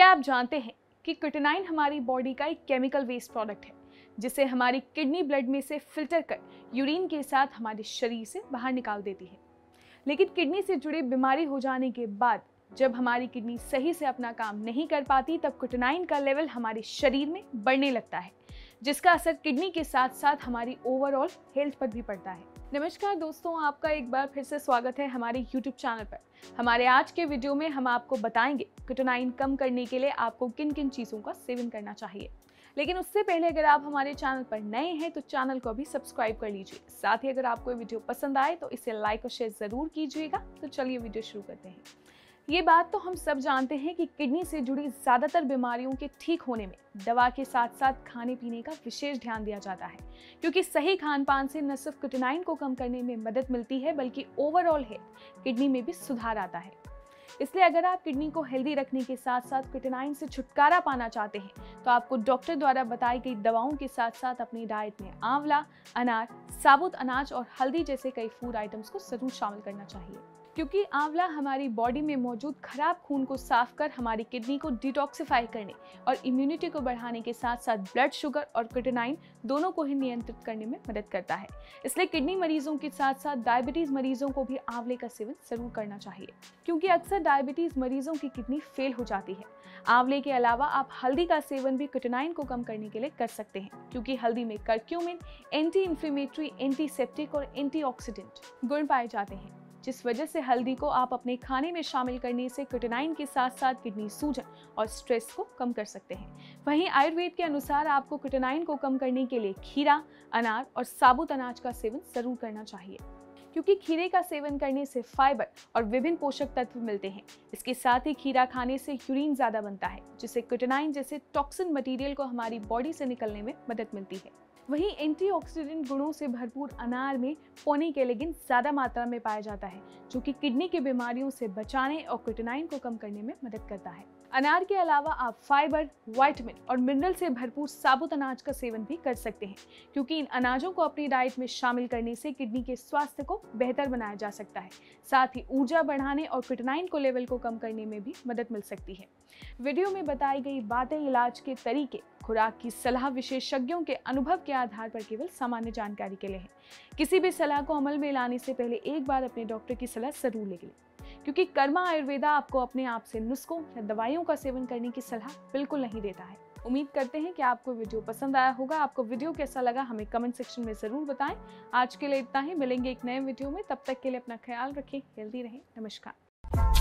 क्या आप जानते हैं कि क्विटेनाइन हमारी बॉडी का एक केमिकल वेस्ट प्रोडक्ट है जिसे हमारी किडनी ब्लड में से फिल्टर कर यूरिन के साथ हमारे शरीर से बाहर निकाल देती है। लेकिन किडनी से जुड़े बीमारी हो जाने के बाद जब हमारी किडनी सही से अपना काम नहीं कर पाती तब क्विटेनाइन का लेवल हमारे शरीर में बढ़ने लगता है, जिसका असर किडनी के साथ साथ हमारी ओवरऑल हेल्थ पर भी पड़ता है। नमस्कार दोस्तों, आपका एक बार फिर से स्वागत है हमारे YouTube चैनल पर। हमारे आज के वीडियो में हम आपको बताएंगे क्विटेनाइन कम करने के लिए आपको किन किन चीज़ों का सेवन करना चाहिए। लेकिन उससे पहले अगर आप हमारे चैनल पर नए हैं तो चैनल को भी सब्सक्राइब कर लीजिए। साथ ही अगर आपको ये वीडियो पसंद आए तो इसे लाइक और शेयर ज़रूर कीजिएगा। तो चलिए वीडियो शुरू करते हैं। ये बात तो हम सब जानते हैं कि किडनी से जुड़ी ज़्यादातर बीमारियों के ठीक होने में दवा के साथ साथ खाने पीने का विशेष ध्यान दिया जाता है, क्योंकि सही खान पान से न सिर्फ क्विटेनाइन को कम करने में मदद मिलती है बल्कि ओवरऑल हेल्थ किडनी में भी सुधार आता है। इसलिए अगर आप किडनी को हेल्दी रखने के साथ साथ क्विटेनाइन से छुटकारा पाना चाहते हैं तो आपको डॉक्टर द्वारा बताई गई दवाओं के साथ साथ अपनी डाइट में आंवला, अनार, साबुत अनाज और हल्दी जैसे कई फूड आइटम्स को जरूर शामिल करना चाहिए, क्योंकि आंवला हमारी बॉडी में मौजूद खराब खून को साफ कर हमारी किडनी को डिटॉक्सिफाई करने और इम्यूनिटी को बढ़ाने के साथ साथ ब्लड शुगर और क्विटेनाइन दोनों को ही नियंत्रित करने में मदद करता है। इसलिए किडनी मरीजों के साथ साथ डायबिटीज़ मरीजों को भी आंवले का सेवन जरूर करना चाहिए, क्योंकि अक्सर डायबिटीज़ मरीजों की किडनी फेल हो जाती है। आंवले के अलावा आप हल्दी का सेवन भी क्विटेनाइन को कम करने के लिए कर सकते हैं, क्योंकि हल्दी में कर्क्यूमिन, एंटी इन्फ्लेमेटरी, एंटीसेप्टिक और एंटीऑक्सीडेंट गुण पाए जाते हैं, जिस वजह से हल्दी को आप अपने खाने में शामिल करने से क्विटेनाइन के साथ साथ किडनी सूजन और स्ट्रेस को कम कर सकते हैं। वहीं आयुर्वेद के अनुसार आपको क्विटेनाइन को कम करने के लिए खीरा, अनार और साबुत अनाज का सेवन जरूर करना चाहिए, क्योंकि खीरे का सेवन करने से फाइबर और विभिन्न पोषक तत्व मिलते हैं। इसके साथ ही खीरा खाने से यूरिन ज़्यादा बनता है, जिससे क्विटेनाइन जैसे टॉक्सिन मटीरियल को हमारी बॉडी से निकलने में मदद मिलती है। वहीं एंटीऑक्सीडेंट गुणों से भरपूर अनार में पॉलीकेलेगिन ज़्यादा मात्रा में पाया जाता है, जो कि किडनी की बीमारियों से बचाने और क्विटेनाइन को कम करने में मदद करता है। अनार के अलावा आप फाइबर, विटामिन और मिनरल से भरपूर साबुत अनाज का सेवन भी कर सकते हैं, क्योंकि इन अनाजों को अपनी डाइट में शामिल करने से किडनी के स्वास्थ्य को बेहतर बनाया जा सकता है। साथ ही ऊर्जा बढ़ाने और क्विटेनाइन को लेवल को कम करने में भी मदद मिल सकती है। वीडियो में बताई गई बातें, इलाज के तरीके, खुराक की सलाह विशेषज्ञों के अनुभव के आधार पर केवल सामान्य जानकारी के लिए है। किसी भी सलाह को अमल में लाने से पहले एक बार अपने डॉक्टर की सलाह जरूर ले लें, क्योंकि कर्मा आयुर्वेदा आपको अपने आप से नुस्खों या दवाइयों का सेवन करने की सलाह बिल्कुल नहीं देता है। उम्मीद करते हैं कि आपको वीडियो पसंद आया होगा। आपको वीडियो कैसा लगा हमें कमेंट सेक्शन में ज़रूर बताएं। आज के लिए इतना ही, मिलेंगे एक नए वीडियो में। तब तक के लिए अपना ख्याल रखें, हेल्दी रहें। नमस्कार।